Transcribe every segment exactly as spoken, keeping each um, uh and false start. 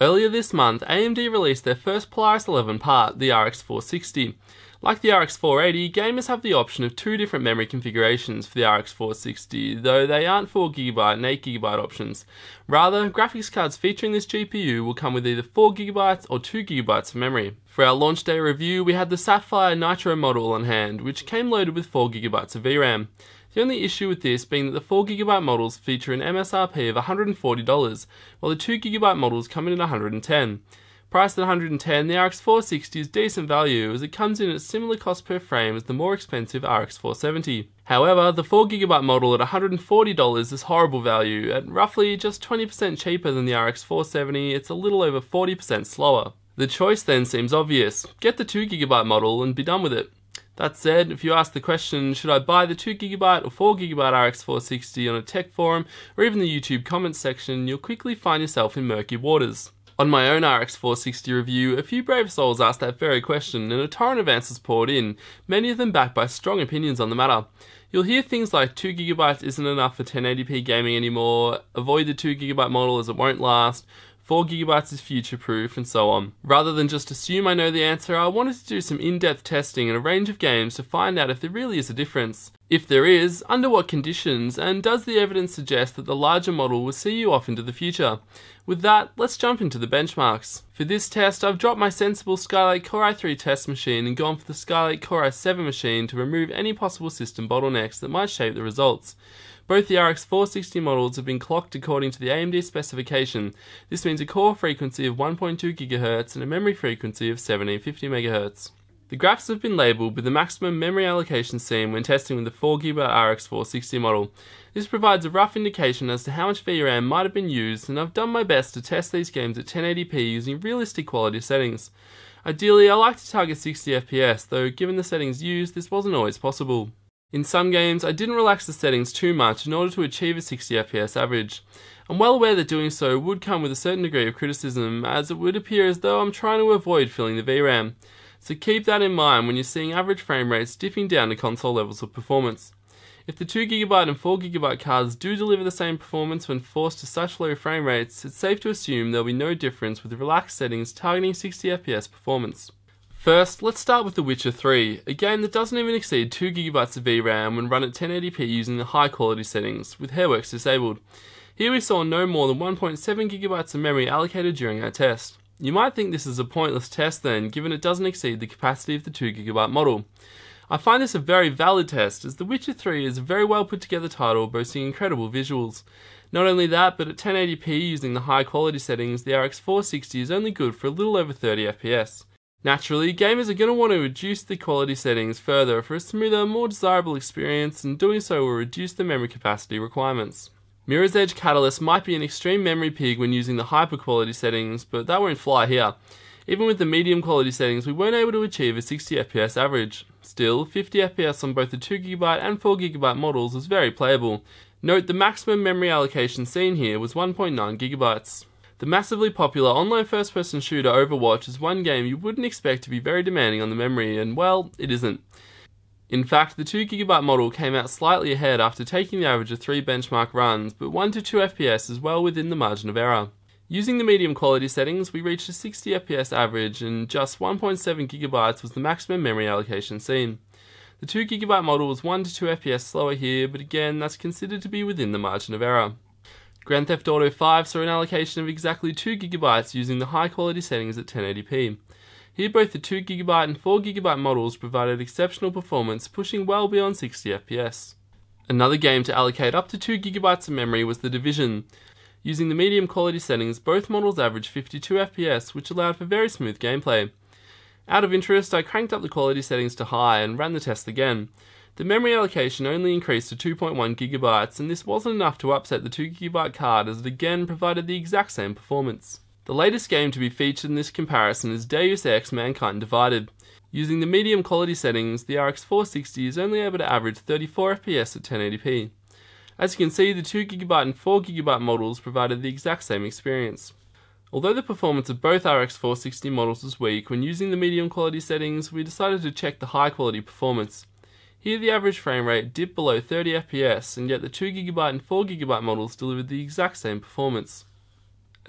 Earlier this month, A M D released their first Polaris eleven part, the R X four sixty. Like the R X four eighty, gamers have the option of two different memory configurations for the R X four sixty, though they aren't four gigabyte and eight gigabyte options. Rather, graphics cards featuring this G P U will come with either four gigabyte or two gigabyte of memory. For our launch day review, we had the Sapphire Nitro model on hand, which came loaded with four gigabyte of V RAM. The only issue with this being that the four gigabyte models feature an M S R P of one hundred forty dollars, while the two gigabyte models come in at one hundred ten dollars. Priced at one hundred ten dollars, the R X four sixty is decent value as it comes in at similar cost per frame as the more expensive R X four seventy. However, the four gigabyte model at one hundred forty dollars is horrible value. At roughly just twenty percent cheaper than the R X four seventy, it's a little over forty percent slower. The choice then seems obvious. Get the two gigabyte model and be done with it. That said, if you ask the question, should I buy the two gigabyte or four gigabyte R X four sixty on a tech forum or even the YouTube comments section, you'll quickly find yourself in murky waters. On my own R X four sixty review, a few brave souls asked that very question and a torrent of answers poured in, many of them backed by strong opinions on the matter. You'll hear things like two gigabyte isn't enough for ten eighty p gaming anymore, avoid the two gigabyte model as it won't last, four gigabyte is future-proof, and so on. Rather than just assume I know the answer, I wanted to do some in-depth testing in a range of games to find out if there really is a difference. If there is, under what conditions, and does the evidence suggest that the larger model will see you off into the future? With that, let's jump into the benchmarks. For this test, I've dropped my sensible Skylake Core i three test machine and gone for the Skylake Core i seven machine to remove any possible system bottlenecks that might shape the results. Both the R X four sixty models have been clocked according to the A M D specification. This means a core frequency of one point two gigahertz and a memory frequency of seventeen fifty megahertz. The graphs have been labelled with the maximum memory allocation seen when testing with the four gigabyte R X four sixty model. This provides a rough indication as to how much V RAM might have been used, and I've done my best to test these games at ten eighty p using realistic quality settings. Ideally, I like to target sixty F P S, though given the settings used, this wasn't always possible. In some games, I didn't relax the settings too much in order to achieve a sixty F P S average. I'm well aware that doing so would come with a certain degree of criticism, as it would appear as though I'm trying to avoid filling the V RAM. So keep that in mind when you're seeing average frame rates dipping down to console levels of performance. If the two gigabyte and four gigabyte cards do deliver the same performance when forced to such low frame rates, it's safe to assume there'll be no difference with relaxed settings targeting sixty F P S performance. First, let's start with The Witcher three, a game that doesn't even exceed two gigabytes of V RAM when run at ten eighty p using the high quality settings, with Hairworks disabled. Here we saw no more than one point seven gigabytes of memory allocated during our test. You might think this is a pointless test then, given it doesn't exceed the capacity of the two gigabyte model. I find this a very valid test, as The Witcher three is a very well put together title boasting incredible visuals. Not only that, but at ten eighty p using the high quality settings, the R X four sixty is only good for a little over thirty F P S. Naturally, gamers are going to want to reduce the quality settings further for a smoother, more desirable experience, and doing so will reduce the memory capacity requirements. Mirror's Edge Catalyst might be an extreme memory pig when using the hyper quality settings, but that won't fly here. Even with the medium quality settings, we weren't able to achieve a sixty F P S average. Still, fifty F P S on both the two gigabyte and four gigabyte models was very playable. Note the maximum memory allocation seen here was one point nine gigabytes. The massively popular online first-person shooter Overwatch is one game you wouldn't expect to be very demanding on the memory, and well, it isn't. In fact, the two gigabyte model came out slightly ahead after taking the average of three benchmark runs, but one to two F P S is well within the margin of error. Using the medium quality settings, we reached a sixty F P S average, and just one point seven gigabytes was the maximum memory allocation seen. The two gigabyte model was one to two F P S slower here, but again, that's considered to be within the margin of error. Grand Theft Auto five saw an allocation of exactly two gigabytes using the high quality settings at ten eighty p. Here both the two gigabyte and four gigabyte models provided exceptional performance, pushing well beyond sixty F P S. Another game to allocate up to two gigabytes of memory was The Division. Using the medium quality settings, both models averaged fifty-two F P S, which allowed for very smooth gameplay. Out of interest, I cranked up the quality settings to high and ran the test again. The memory allocation only increased to two point one gigabytes, and this wasn't enough to upset the two gigabyte card as it again provided the exact same performance. The latest game to be featured in this comparison is Deus Ex: Mankind Divided. Using the medium quality settings, the R X four sixty is only able to average thirty-four F P S at ten eighty p. As you can see, the two gigabyte and four gigabyte models provided the exact same experience. Although the performance of both R X four sixty models was weak when using the medium quality settings, we decided to check the high quality performance. Here the average frame rate dipped below thirty F P S, and yet the two gigabyte and four gigabyte models delivered the exact same performance.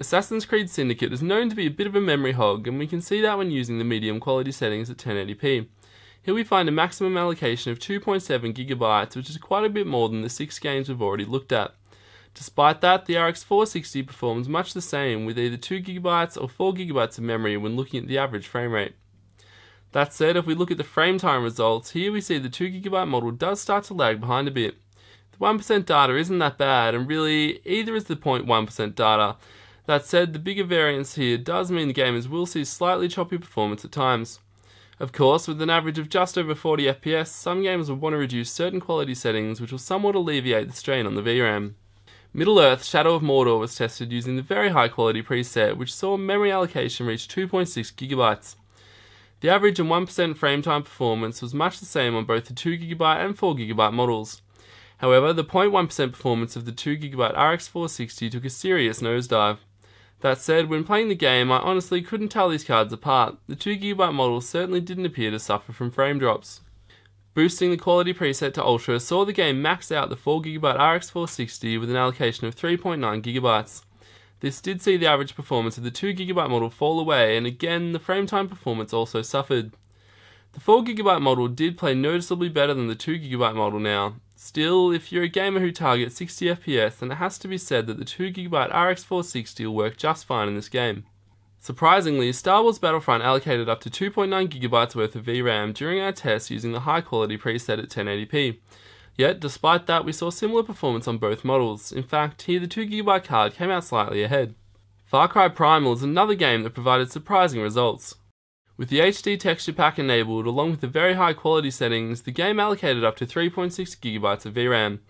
Assassin's Creed Syndicate is known to be a bit of a memory hog, and we can see that when using the medium quality settings at ten eighty p. Here we find a maximum allocation of two point seven gigabytes, which is quite a bit more than the six games we've already looked at. Despite that, the R X four sixty performs much the same with either two gigabytes or four gigabytes of memory when looking at the average frame rate. That said, if we look at the frame time results, here we see the two gigabyte model does start to lag behind a bit. The one percent data isn't that bad, and really, either is the zero point one percent data. That said, the bigger variance here does mean the gamers will see slightly choppy performance at times. Of course, with an average of just over forty F P S, some gamers will want to reduce certain quality settings, which will somewhat alleviate the strain on the V RAM. Middle-earth: Shadow of Mordor was tested using the very high quality preset, which saw memory allocation reach two point six gigabytes. The average and one percent frame time performance was much the same on both the two gigabyte and four gigabyte models. However, the zero point one percent performance of the two gigabyte R X four sixty took a serious nosedive. That said, when playing the game, I honestly couldn't tell these cards apart. The two gigabyte model certainly didn't appear to suffer from frame drops. Boosting the quality preset to Ultra saw the game max out the four gigabyte R X four sixty with an allocation of three point nine gigabytes. This did see the average performance of the two gigabyte model fall away, and again, the frame time performance also suffered. The four gigabyte model did play noticeably better than the two gigabyte model now. Still, if you're a gamer who targets sixty F P S, then it has to be said that the two gigabyte R X four sixty will work just fine in this game. Surprisingly, Star Wars Battlefront allocated up to two point nine gigabytes worth of V RAM during our test using the high quality preset at ten eighty p. Yet, despite that, we saw similar performance on both models. In fact, here the two gigabyte card came out slightly ahead. Far Cry Primal is another game that provided surprising results. With the H D texture pack enabled, along with the very high quality settings, the game allocated up to three point six gigabytes of V RAM.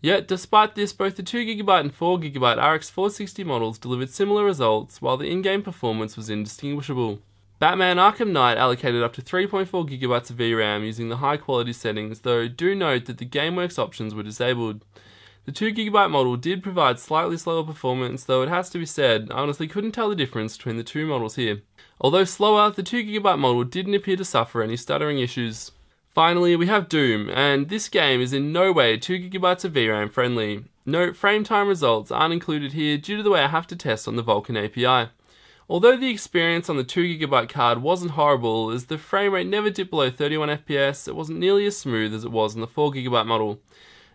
Yet, despite this, both the two gigabyte and four gigabyte R X four sixty models delivered similar results, while the in-game performance was indistinguishable. Batman Arkham Knight allocated up to three point four gigabytes of V RAM using the high quality settings, though do note that the Gameworks options were disabled. The two gigabyte model did provide slightly slower performance, though it has to be said, I honestly couldn't tell the difference between the two models here. Although slower, the two gigabyte model didn't appear to suffer any stuttering issues. Finally, we have DOOM, and this game is in no way two gigabytes of V RAM friendly. Note, frame time results aren't included here due to the way I have to test on the Vulkan A P I. Although the experience on the two gigabyte card wasn't horrible, as the frame rate never dipped below thirty-one F P S, it wasn't nearly as smooth as it was on the four gigabyte model.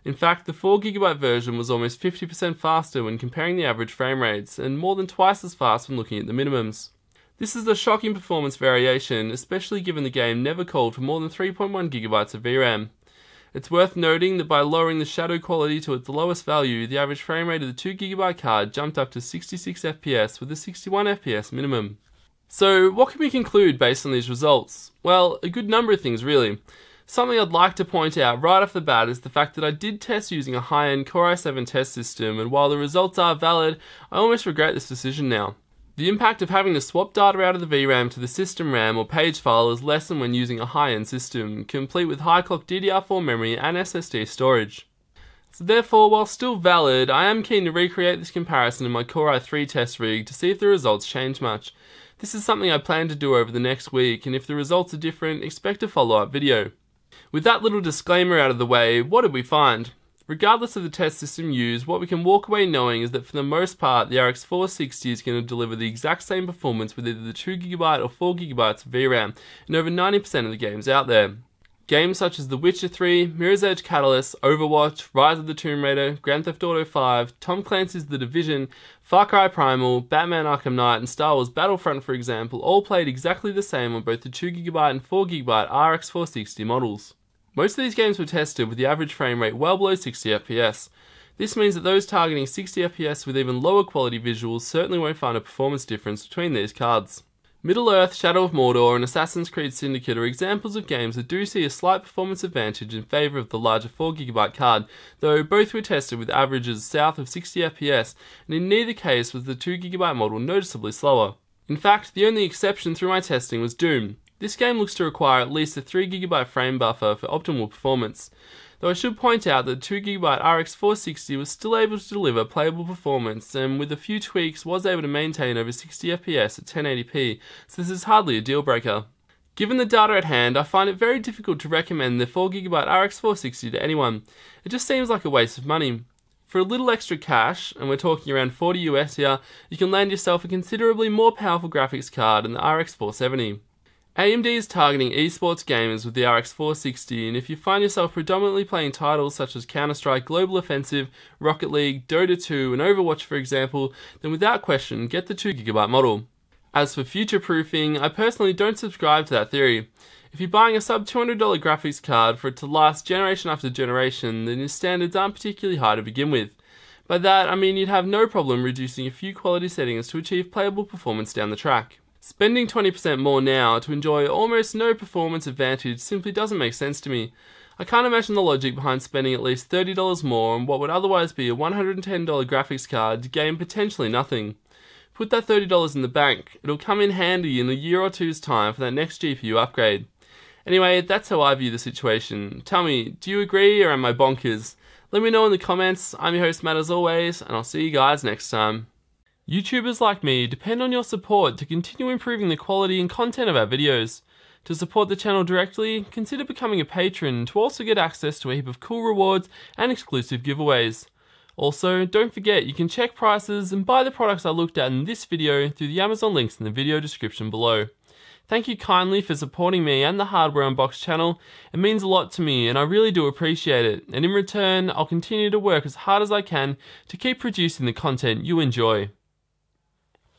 In fact, the four gigabyte version was almost fifty percent faster when comparing the average frame rates, and more than twice as fast when looking at the minimums. This is a shocking performance variation, especially given the game never called for more than three point one gigabytes of V RAM. It's worth noting that by lowering the shadow quality to its lowest value, the average frame rate of the two gigabyte card jumped up to sixty-six F P S with a sixty-one F P S minimum. So, what can we conclude based on these results? Well, a good number of things really. Something I'd like to point out right off the bat is the fact that I did test using a high-end Core i seven test system, and while the results are valid, I almost regret this decision now. The impact of having to swap data out of the V RAM to the system RAM or page file is lessened when using a high-end system, complete with high-clock D D R four memory and S S D storage. So therefore, while still valid, I am keen to recreate this comparison in my Core i three test rig to see if the results change much. This is something I plan to do over the next week, and if the results are different, expect a follow-up video. With that little disclaimer out of the way, what did we find? Regardless of the test system used, what we can walk away knowing is that for the most part, the R X four sixty is going to deliver the exact same performance with either the two gigabyte or four gigabyte of V RAM, and over ninety percent of the games out there. Games such as The Witcher three, Mirror's Edge Catalyst, Overwatch, Rise of the Tomb Raider, Grand Theft Auto five, Tom Clancy's The Division, Far Cry Primal, Batman Arkham Knight and Star Wars Battlefront, for example, all played exactly the same on both the two gigabyte and four gigabyte R X four sixty models. Most of these games were tested with the average frame rate well below sixty F P S. This means that those targeting sixty F P S with even lower quality visuals certainly won't find a performance difference between these cards. Middle-earth, Shadow of Mordor and Assassin's Creed Syndicate are examples of games that do see a slight performance advantage in favour of the larger four gigabyte card, though both were tested with averages south of sixty F P S, and in neither case was the two gigabyte model noticeably slower. In fact, the only exception through my testing was DOOM. This game looks to require at least a three gigabyte frame buffer for optimal performance, though I should point out that the two gigabyte R X four sixty was still able to deliver playable performance, and with a few tweaks was able to maintain over sixty F P S at ten eighty p, so this is hardly a deal breaker. Given the data at hand, I find it very difficult to recommend the four gigabyte R X four sixty to anyone. It just seems like a waste of money. For a little extra cash, and we're talking around forty U S here, you can land yourself a considerably more powerful graphics card than the R X four seventy. A M D is targeting esports gamers with the R X four sixty, and if you find yourself predominantly playing titles such as Counter-Strike Global Offensive, Rocket League, Dota two and Overwatch for example, then without question get the two gigabyte model. As for future-proofing, I personally don't subscribe to that theory. If you're buying a sub two hundred dollar graphics card for it to last generation after generation, then your standards aren't particularly high to begin with. By that, I mean you'd have no problem reducing a few quality settings to achieve playable performance down the track. Spending twenty percent more now to enjoy almost no performance advantage simply doesn't make sense to me. I can't imagine the logic behind spending at least thirty dollars more on what would otherwise be a one hundred ten dollar graphics card to gain potentially nothing. Put that thirty dollars in the bank, it'll come in handy in a year or two's time for that next G P U upgrade. Anyway, that's how I view the situation. Tell me, do you agree or am I bonkers? Let me know in the comments. I'm your host Matt as always, and I'll see you guys next time. YouTubers like me depend on your support to continue improving the quality and content of our videos. To support the channel directly, consider becoming a patron to also get access to a heap of cool rewards and exclusive giveaways. Also, don't forget you can check prices and buy the products I looked at in this video through the Amazon links in the video description below. Thank you kindly for supporting me and the Hardware Unboxed channel. It means a lot to me and I really do appreciate it, and in return I'll continue to work as hard as I can to keep producing the content you enjoy.